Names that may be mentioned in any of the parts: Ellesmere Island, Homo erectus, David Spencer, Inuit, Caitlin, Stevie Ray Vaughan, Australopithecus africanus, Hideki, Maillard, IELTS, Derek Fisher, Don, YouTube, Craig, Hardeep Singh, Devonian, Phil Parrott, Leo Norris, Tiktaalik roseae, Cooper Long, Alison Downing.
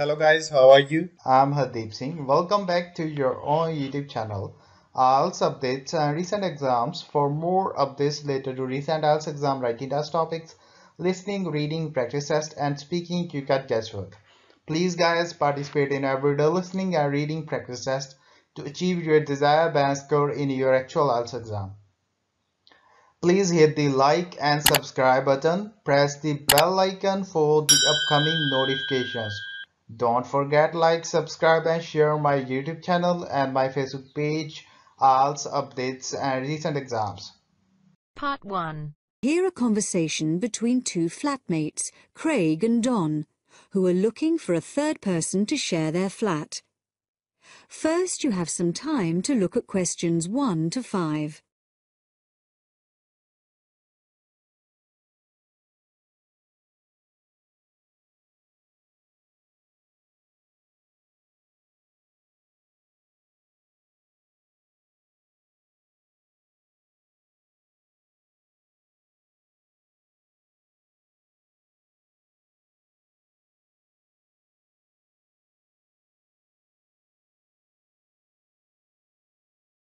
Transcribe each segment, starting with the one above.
Hello guys, how are you? I'm Hardeep Singh. Welcome back to your own YouTube channel. IELTS updates and recent exams. For more updates related to recent IELTS exam writing test topics, listening, reading, practice test and speaking QCAT guesswork. Please guys, participate in everyday listening and reading practice test to achieve your desired band score in your actual IELTS exam. Please hit the like and subscribe button. Press the bell icon for the upcoming notifications. Don't forget like, subscribe and share my YouTube channel and my Facebook page, IELTS updates and recent exams. Part 1. Hear a conversation between two flatmates, Craig and Don, who are looking for a third person to share their flat. First, you have some time to look at questions 1 to 5.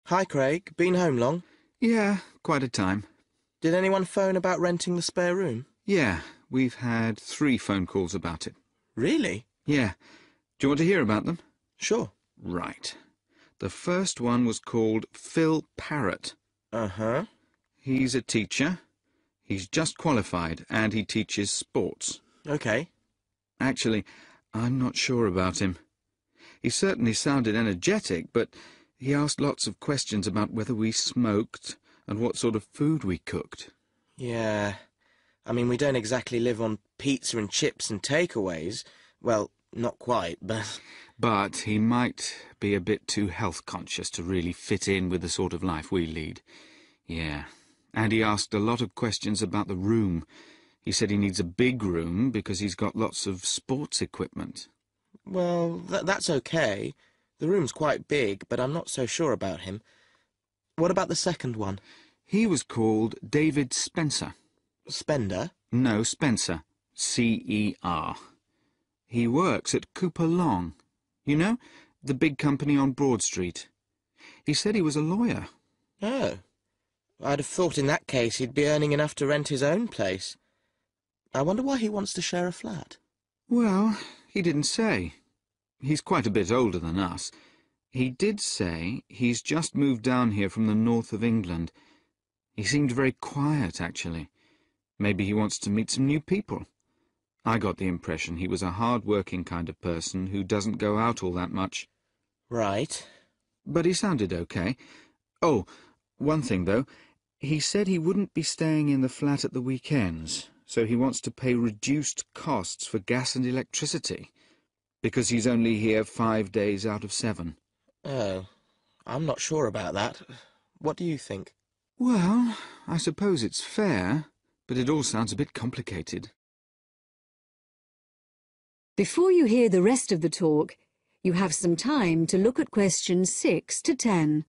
Hi Craig, been home long? Yeah, quite a time. Did anyone phone about renting the spare room? Yeah, we've had 3 phone calls about it. Really? Yeah. Do you want to hear about them? Sure. Right. The first one was called Phil Parrott. Uh-huh. He's a teacher. He's just qualified and he teaches sports. Okay. Actually, I'm not sure about him. He certainly sounded energetic, but he asked lots of questions about whether we smoked and what sort of food we cooked. Yeah, I mean, we don't exactly live on pizza and chips and takeaways. Well, not quite, but... But he might be a bit too health-conscious to really fit in with the sort of life we lead. Yeah, and he asked a lot of questions about the room. He said he needs a big room because he's got lots of sports equipment. Well, that's okay. The room's quite big, but I'm not so sure about him. What about the second one? He was called David Spencer. Spender? No, Spencer. C-E-R. He works at Cooper Long. You know, the big company on Broad Street. He said he was a lawyer. Oh. I'd have thought in that case he'd be earning enough to rent his own place. I wonder why he wants to share a flat. Well, he didn't say. He's quite a bit older than us. He did say he's just moved down here from the north of England. He seemed very quiet, actually. Maybe he wants to meet some new people. I got the impression he was a hard-working kind of person who doesn't go out all that much. Right. But he sounded okay. Oh, one thing, though. He said he wouldn't be staying in the flat at the weekends, so he wants to pay reduced costs for gas and electricity, because he's only here 5 days out of 7. Oh, I'm not sure about that. What do you think? Well, I suppose it's fair, but it all sounds a bit complicated. Before you hear the rest of the talk, you have some time to look at questions 6 to 10.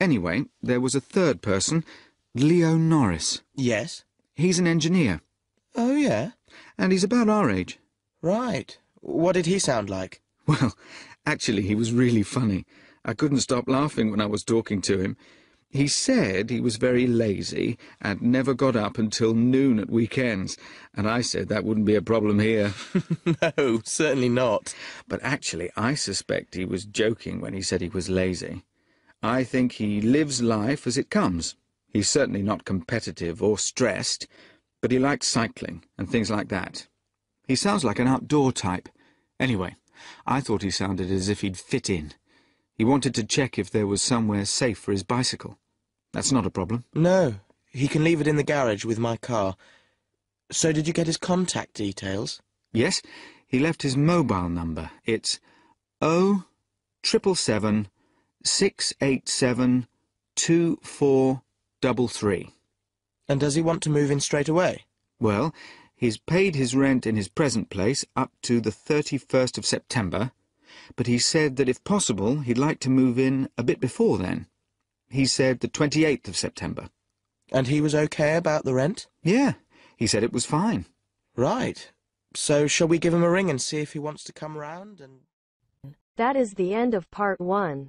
Anyway, there was a third person, Leo Norris. Yes? He's an engineer. Oh, yeah? And he's about our age. Right. What did he sound like? Well, actually, he was really funny. I couldn't stop laughing when I was talking to him. He said he was very lazy and never got up until noon at weekends, and I said that wouldn't be a problem here. No, certainly not. But actually, I suspect he was joking when he said he was lazy. I think he lives life as it comes. He's certainly not competitive or stressed, but he likes cycling and things like that. He sounds like an outdoor type. Anyway, I thought he sounded as if he'd fit in. He wanted to check if there was somewhere safe for his bicycle. That's not a problem. No, he can leave it in the garage with my car. So did you get his contact details? Yes, he left his mobile number. It's 0-777-687-2433. And does he want to move in straight away? Well, he's paid his rent in his present place up to the 31st of September, but he said that if possible he'd like to move in a bit before then. He said the 28th of September. And he was okay about the rent? Yeah, he said it was fine. Right. So shall we give him a ring and see if he wants to come round and... That is the end of part one.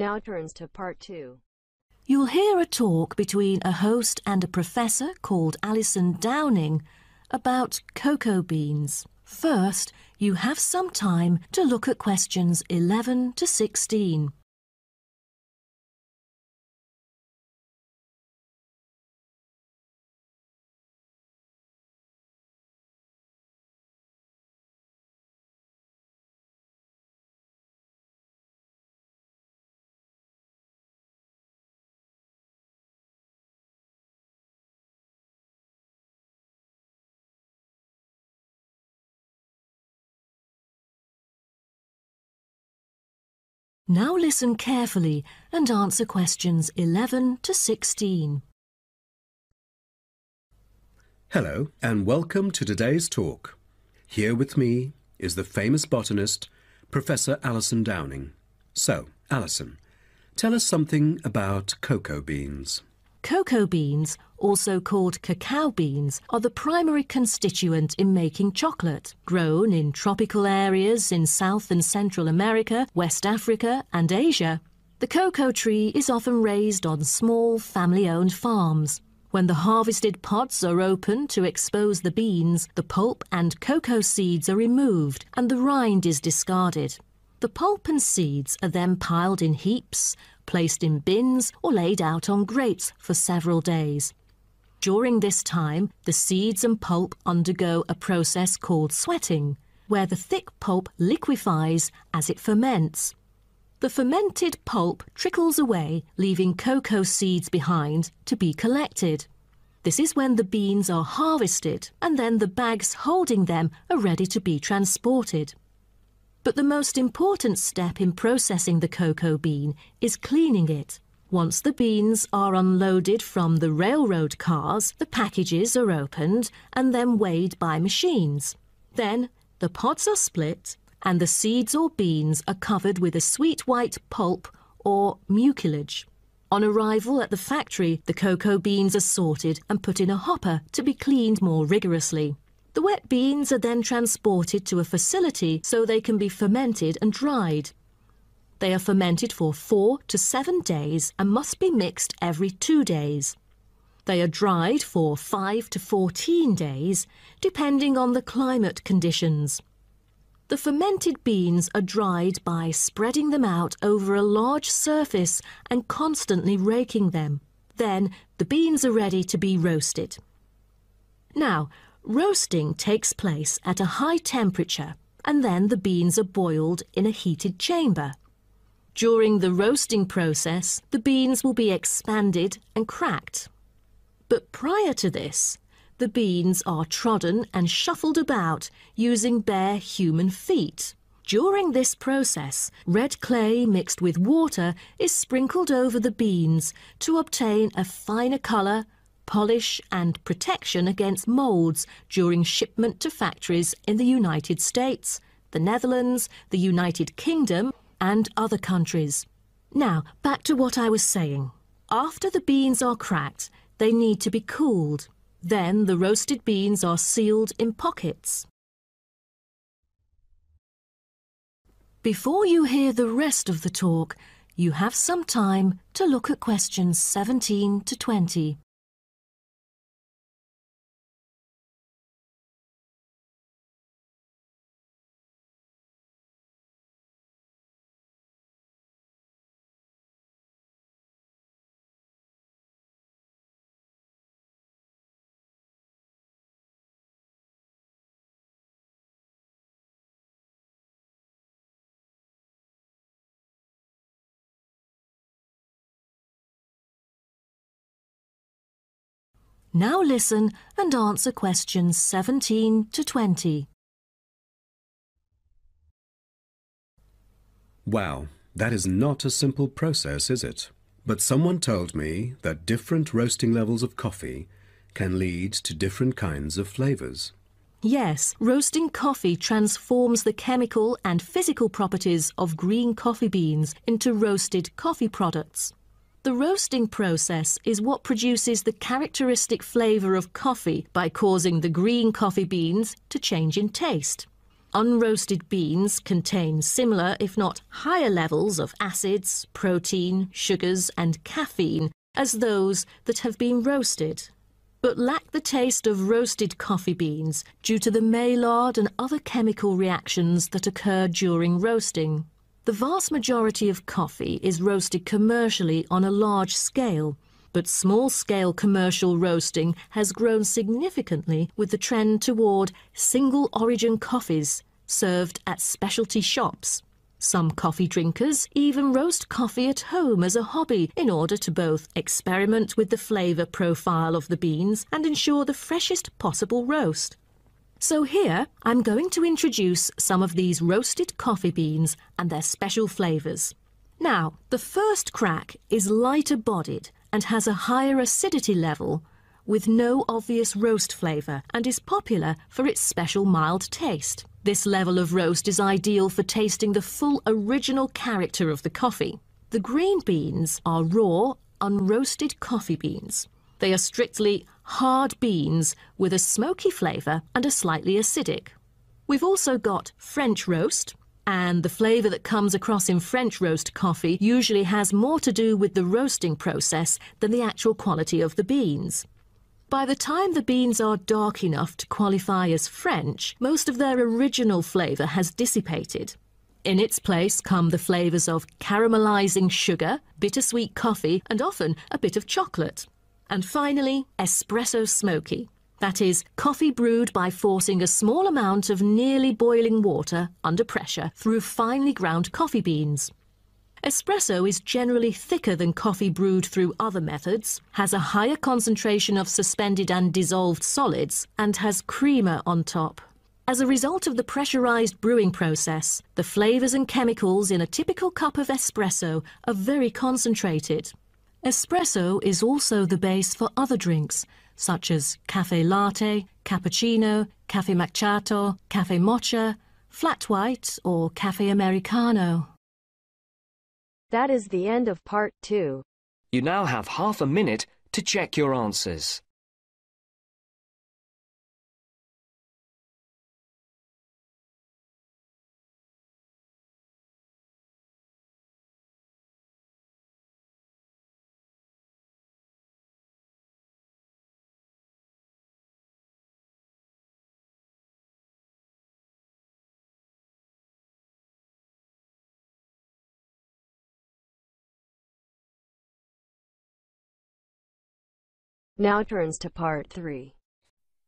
Now turns to part two. You'll hear a talk between a host and a professor called Alison Downing about cocoa beans. First, you have some time to look at questions 11 to 16. Now listen carefully and answer questions 11 to 16. Hello and welcome to today's talk. Here with me is the famous botanist, Professor Alison Downing. So, Alison, tell us something about cocoa beans. Cocoa beans, also called cacao beans, are the primary constituent in making chocolate. Grown in tropical areas in South and Central America, West Africa and Asia, the cocoa tree is often raised on small family-owned farms. When the harvested pods are opened to expose the beans, the pulp and cocoa seeds are removed and the rind is discarded. The pulp and seeds are then piled in heaps, placed in bins or laid out on grates for several days. During this time, the seeds and pulp undergo a process called sweating, where the thick pulp liquefies as it ferments. The fermented pulp trickles away, leaving cocoa seeds behind to be collected. This is when the beans are harvested, and then the bags holding them are ready to be transported. But the most important step in processing the cocoa bean is cleaning it. Once the beans are unloaded from the railroad cars, the packages are opened and then weighed by machines. Then the pods are split and the seeds or beans are covered with a sweet white pulp or mucilage. On arrival at the factory, the cocoa beans are sorted and put in a hopper to be cleaned more rigorously. The wet beans are then transported to a facility so they can be fermented and dried. They are fermented for 4 to 7 days and must be mixed every 2 days. They are dried for 5 to 14 days, depending on the climate conditions. The fermented beans are dried by spreading them out over a large surface and constantly raking them. Then the beans are ready to be roasted. Now, roasting takes place at a high temperature and then the beans are boiled in a heated chamber. During the roasting process, the beans will be expanded and cracked. But prior to this, the beans are trodden and shuffled about using bare human feet. During this process, red clay mixed with water is sprinkled over the beans to obtain a finer colour, polish and protection against moulds during shipment to factories in the United States, the Netherlands, the United Kingdom and other countries. Now, back to what I was saying. After the beans are cracked, they need to be cooled. Then the roasted beans are sealed in pockets. Before you hear the rest of the talk, you have some time to look at questions 17 to 20. Now listen and answer questions 17 to 20. Wow, that is not a simple process, is it? But someone told me that different roasting levels of coffee can lead to different kinds of flavours. Yes, roasting coffee transforms the chemical and physical properties of green coffee beans into roasted coffee products. The roasting process is what produces the characteristic flavour of coffee by causing the green coffee beans to change in taste. Unroasted beans contain similar, if not higher levels of acids, protein, sugars and caffeine as those that have been roasted, but lack the taste of roasted coffee beans due to the Maillard and other chemical reactions that occur during roasting. The vast majority of coffee is roasted commercially on a large scale, but small-scale commercial roasting has grown significantly with the trend toward single-origin coffees served at specialty shops. Some coffee drinkers even roast coffee at home as a hobby in order to both experiment with the flavour profile of the beans and ensure the freshest possible roast. So here I'm going to introduce some of these roasted coffee beans and their special flavours. Now, the first crack is lighter bodied and has a higher acidity level with no obvious roast flavour and is popular for its special mild taste. This level of roast is ideal for tasting the full original character of the coffee. The green beans are raw, unroasted coffee beans. They are strictly hard beans with a smoky flavour and a slightly acidic. We've also got French roast, and the flavour that comes across in French roast coffee usually has more to do with the roasting process than the actual quality of the beans. By the time the beans are dark enough to qualify as French, most of their original flavour has dissipated. In its place come the flavours of caramelising sugar, bittersweet coffee and often a bit of chocolate. And finally, espresso smoky. That is, coffee brewed by forcing a small amount of nearly boiling water under pressure through finely ground coffee beans. Espresso is generally thicker than coffee brewed through other methods, has a higher concentration of suspended and dissolved solids, and has creamer on top. As a result of the pressurised brewing process, the flavours and chemicals in a typical cup of espresso are very concentrated. Espresso is also the base for other drinks, such as café latte, cappuccino, café macchiato, café mocha, flat white or café americano. That is the end of part 2. You now have half a minute to check your answers. Now turns to part 3.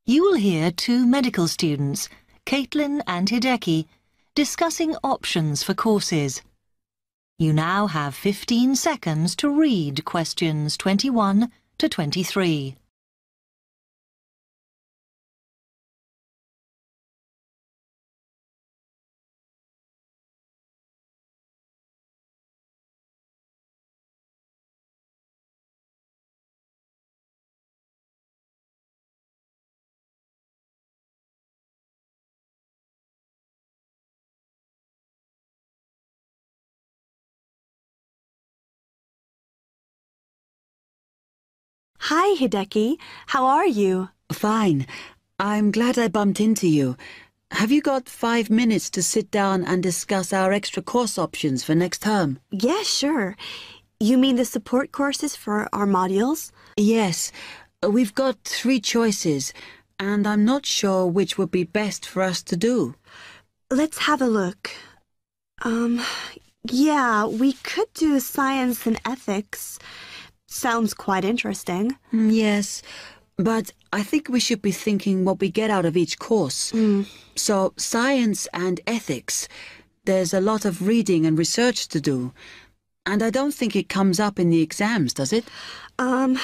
You will hear two medical students, Caitlin and Hideki, discussing options for courses. You now have 15 seconds to read questions 21 to 23. Hi, Hideki. How are you? Fine. I'm glad I bumped into you. Have you got 5 minutes to sit down and discuss our extra course options for next term? Yeah, sure. You mean the support courses for our modules? Yes. We've got 3 choices, and I'm not sure which would be best for us to do. Let's have a look. Yeah, we could do science and ethics. Sounds quite interesting. Yes, but I think we should be thinking what we get out of each course. So, science and ethics. There's a lot of reading and research to do. And I don't think it comes up in the exams, does it? I'm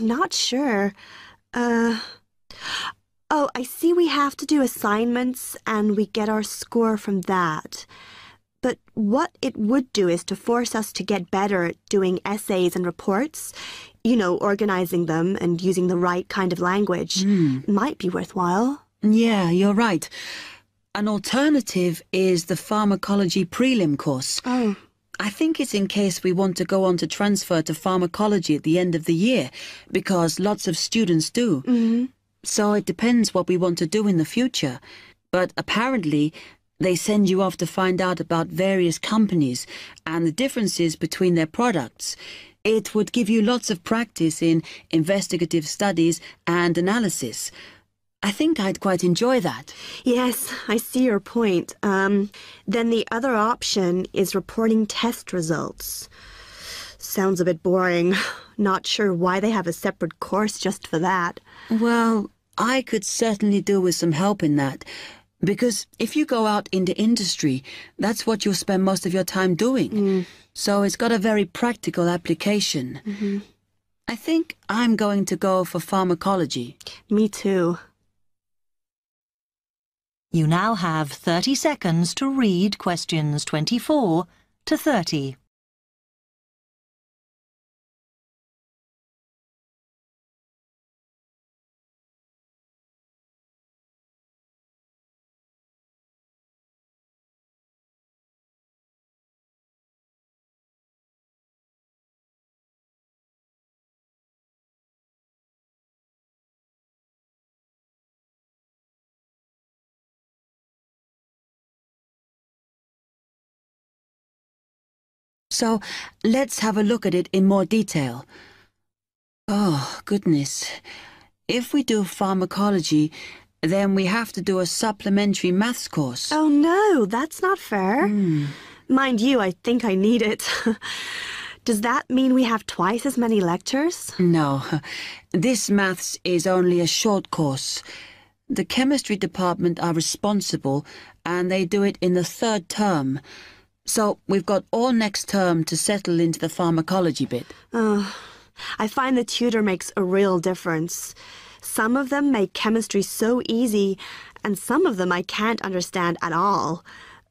not sure. Oh, I see we have to do assignments and we get our score from that. But what it would do is to force us to get better at doing essays and reports. You know, organizing them and using the right kind of language might be worthwhile. Yeah, you're right. An alternative is the pharmacology prelim course. Oh. I think it's in case we want to go on to transfer to pharmacology at the end of the year, because lots of students do. Mm-hmm. So it depends what we want to do in the future. But apparently, they send you off to find out about various companies and the differences between their products. It would give you lots of practice in investigative studies and analysis. I think I'd quite enjoy that. Yes, I see your point. Then the other option is reporting test results. Sounds a bit boring. Not sure why they have a separate course just for that. Well, I could certainly do with some help in that. Because if you go out into industry, that's what you'll spend most of your time doing. So it's got a very practical application. I think I'm going to go for pharmacology. Me too. You now have 30 seconds to read questions 24 to 30. So, let's have a look at it in more detail. Oh, goodness. If we do pharmacology, then we have to do a supplementary maths course. Oh, no, that's not fair. Mind you, I think I need it. Does that mean we have twice as many lectures? No. This maths is only a short course. The chemistry department are responsible, and they do it in the third term. So, we've got all next term to settle into the pharmacology bit. Oh, I find the tutor makes a real difference. Some of them make chemistry so easy, and some of them I can't understand at all.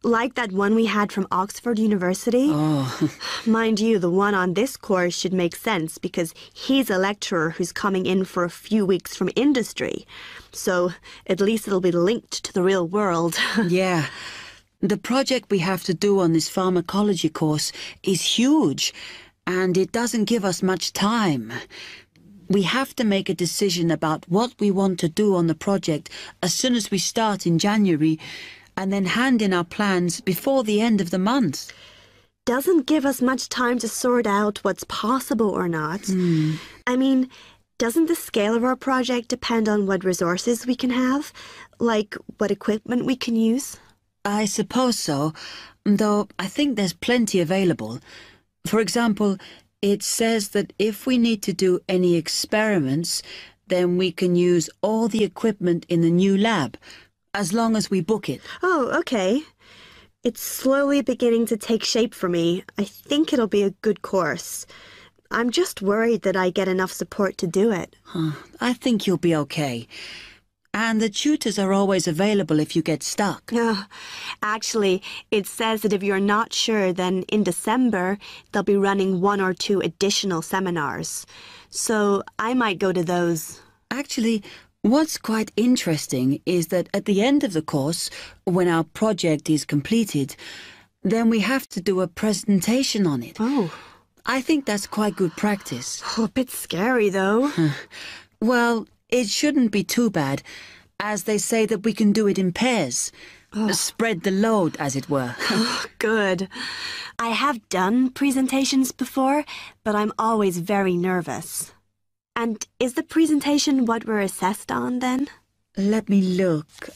Like that one we had from Oxford University. Oh. Mind you, the one on this course should make sense because he's a lecturer who's coming in for a few weeks from industry. So, at least it'll be linked to the real world. Yeah. The project we have to do on this pharmacology course is huge, and it doesn't give us much time. We have to make a decision about what we want to do on the project as soon as we start in January, and then hand in our plans before the end of the month. Doesn't give us much time to sort out what's possible or not. I mean, doesn't the scale of our project depend on what resources we can have? Like what equipment we can use? I suppose so, though I think there's plenty available. For example, it says that if we need to do any experiments, then we can use all the equipment in the new lab, as long as we book it. Oh, okay. It's slowly beginning to take shape for me. I think it'll be a good course. I'm just worried that I get enough support to do it. I think you'll be okay. And the tutors are always available if you get stuck. Actually, it says that if you're not sure, then in December, they'll be running 1 or 2 additional seminars. So I might go to those. Actually, what's quite interesting is that at the end of the course, when our project is completed, then we have to do a presentation on it. Oh. I think that's quite good practice. Oh, a bit scary, though. Well, it shouldn't be too bad, as they say that we can do it in pairs. Spread the load, as it were. Good. I have done presentations before, but I'm always very nervous. And is the presentation what we're assessed on, then? Let me look.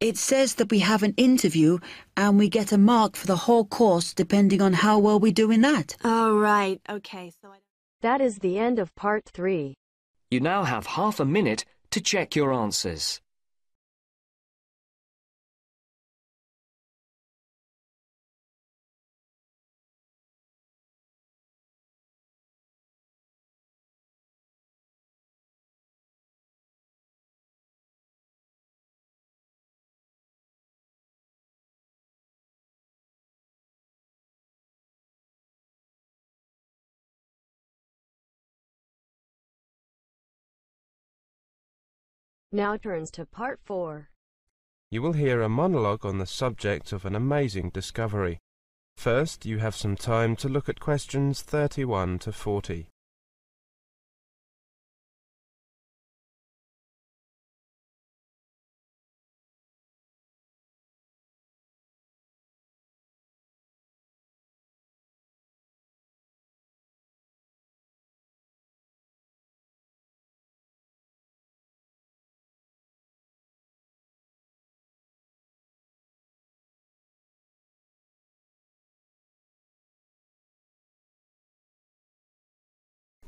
It says that we have an interview and we get a mark for the whole course depending on how well we do in that. Oh, right. Okay, so that is the end of part 3. You now have half a minute to check your answers. now turns to part 4. You will hear a monologue on the subject of an amazing discovery. First, you have some time to look at questions 31 to 40.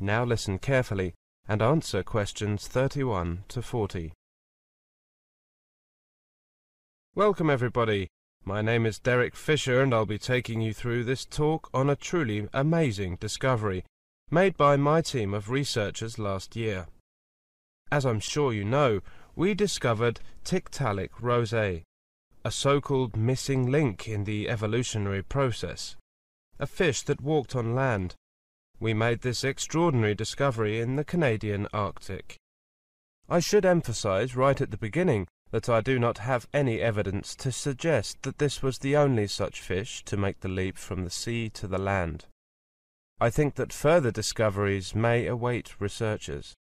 Now listen carefully and answer questions 31 to 40. Welcome everybody. My name is Derek Fisher and I'll be taking you through this talk on a truly amazing discovery made by my team of researchers last year. As I'm sure you know, we discovered Tiktaalik roseae, a so-called missing link in the evolutionary process, a fish that walked on land. We made this extraordinary discovery in the Canadian Arctic. I should emphasize right at the beginning that I do not have any evidence to suggest that this was the only such fish to make the leap from the sea to the land. I think that further discoveries may await researchers.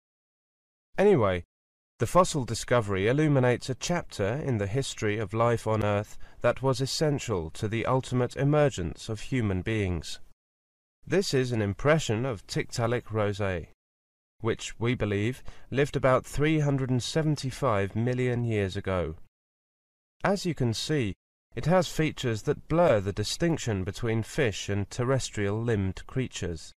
Anyway, the fossil discovery illuminates a chapter in the history of life on Earth that was essential to the ultimate emergence of human beings. This is an impression of Tiktaalik roseae, which, we believe, lived about 375 million years ago. As you can see, it has features that blur the distinction between fish and terrestrial-limbed creatures.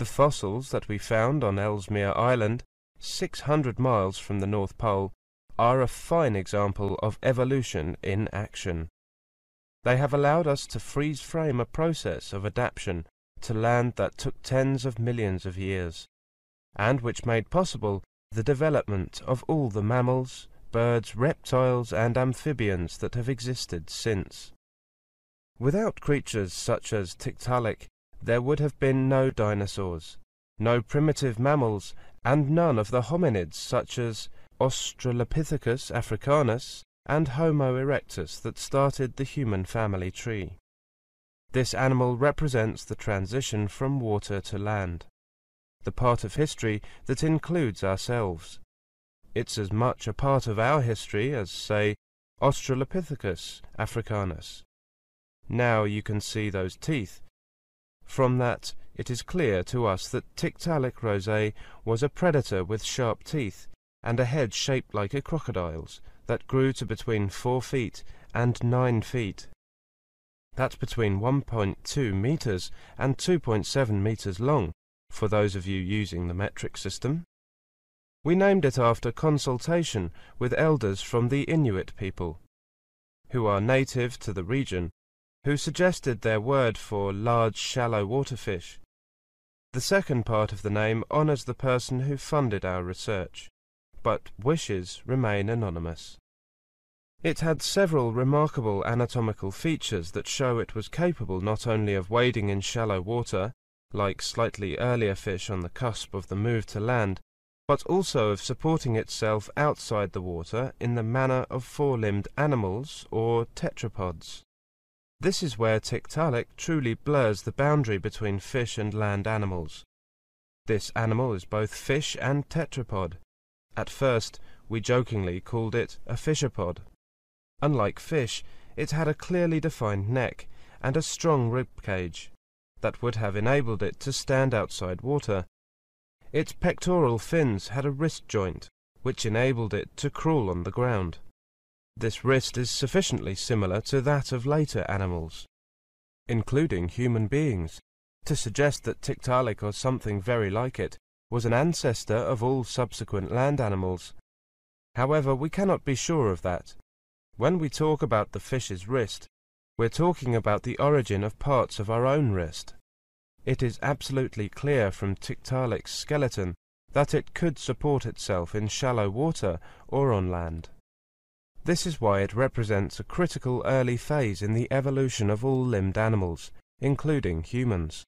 The fossils that we found on Ellesmere Island, 600 miles from the North Pole, are a fine example of evolution in action. They have allowed us to freeze-frame a process of adaptation to land that took tens of millions of years, and which made possible the development of all the mammals, birds, reptiles and amphibians that have existed since. Without creatures such as Tiktaalik, there would have been no dinosaurs, no primitive mammals, and none of the hominids such as Australopithecus africanus and Homo erectus that started the human family tree. This animal represents the transition from water to land, the part of history that includes ourselves. It's as much a part of our history as, say, Australopithecus africanus. Now you can see those teeth. From that, it is clear to us that Tiktaalik roseae was a predator with sharp teeth and a head shaped like a crocodile's that grew to between 4 feet and 9 feet. That's between 1.2 meters and 2.7 meters long, for those of you using the metric system. We named it after consultation with elders from the Inuit people, who are native to the region, who suggested their word for large shallow water fish. The second part of the name honors the person who funded our research, but wishes remain anonymous. It had several remarkable anatomical features that show it was capable not only of wading in shallow water, like slightly earlier fish on the cusp of the move to land, but also of supporting itself outside the water in the manner of four-limbed animals or tetrapods. This is where Tiktaalik truly blurs the boundary between fish and land animals. This animal is both fish and tetrapod. At first, we jokingly called it a fisherpod. Unlike fish, it had a clearly defined neck and a strong rib cage that would have enabled it to stand outside water. Its pectoral fins had a wrist joint, which enabled it to crawl on the ground. This wrist is sufficiently similar to that of later animals, including human beings, to suggest that Tiktaalik or something very like it was an ancestor of all subsequent land animals. However, we cannot be sure of that. When we talk about the fish's wrist, we're talking about the origin of parts of our own wrist. It is absolutely clear from Tiktaalik's skeleton that it could support itself in shallow water or on land. This is why it represents a critical early phase in the evolution of all limbed animals, including humans.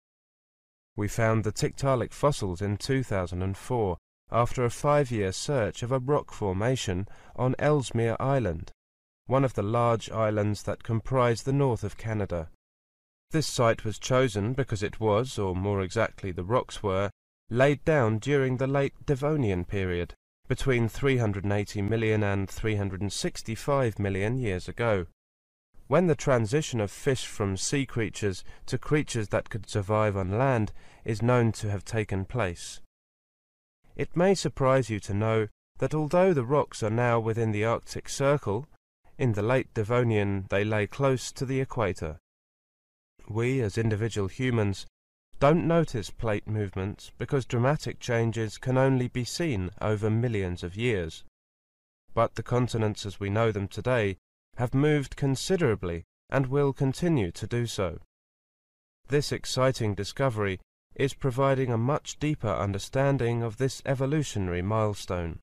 We found the Tiktaalik fossils in 2004 after a 5-year search of a rock formation on Ellesmere Island, one of the large islands that comprise the north of Canada. This site was chosen because it was, or more exactly the rocks were, laid down during the late Devonian period, between 380 million and 365 million years ago, when the transition of fish from sea creatures to creatures that could survive on land is known to have taken place. It may surprise you to know that although the rocks are now within the Arctic Circle, in the late Devonian they lay close to the equator. We, as individual humans, don't notice plate movements because dramatic changes can only be seen over millions of years. But the continents as we know them today have moved considerably and will continue to do so. This exciting discovery is providing a much deeper understanding of this evolutionary milestone.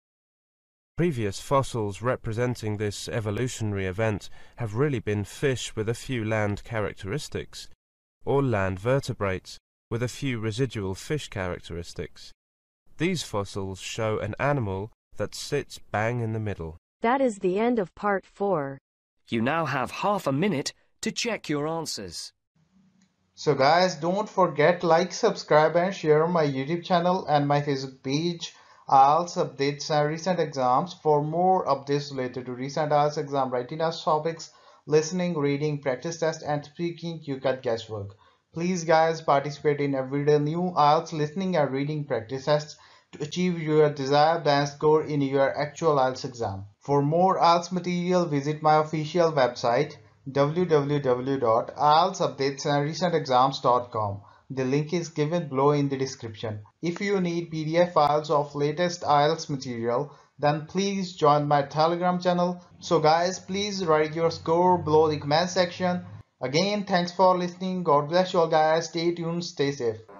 Previous fossils representing this evolutionary event have really been fish with a few land characteristics, or land vertebrates with a few residual fish characteristics. These fossils show an animal that sits bang in the middle. That is the end of part 4. You now have half a minute to check your answers. So guys, don't forget like, subscribe and share my YouTube channel and my Facebook page. IELTS updates and recent exams. For more updates related to recent IELTS exam writing topics, listening, reading, practice test and speaking, you got guesswork. Please guys, participate in everyday new IELTS listening and reading practice tests to achieve your desired IELTS score in your actual IELTS exam. For more IELTS material, visit my official website www.ieltsupdatesandrecentexams.com. The link is given below in the description. If you need PDF files of latest IELTS material, then please join my Telegram channel. So guys, please write your score below the comment section. Again, thanks for listening. God bless you all guys. Stay tuned, stay safe.